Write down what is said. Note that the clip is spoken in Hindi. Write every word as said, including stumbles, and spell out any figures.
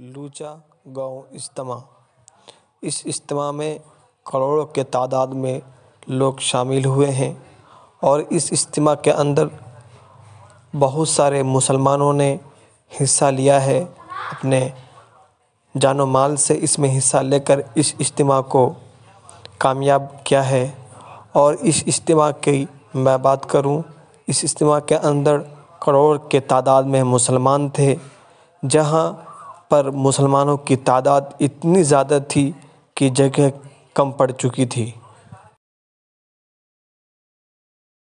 लूचा गाँव इज्तमा। इस इज्तमा में करोड़ों के तादाद में लोग शामिल हुए हैं और इस इज्तमा के अंदर बहुत सारे मुसलमानों ने हिस्सा लिया है, अपने जानो माल से इसमें हिस्सा लेकर इस इज्तमा को कामयाब किया है। और इस इज्तमा की मैं बात करूं, इस इज्तमा के अंदर करोड़ के तादाद में मुसलमान थे, जहां पर मुसलमानों की तादाद इतनी ज़्यादा थी कि जगह कम पड़ चुकी थी।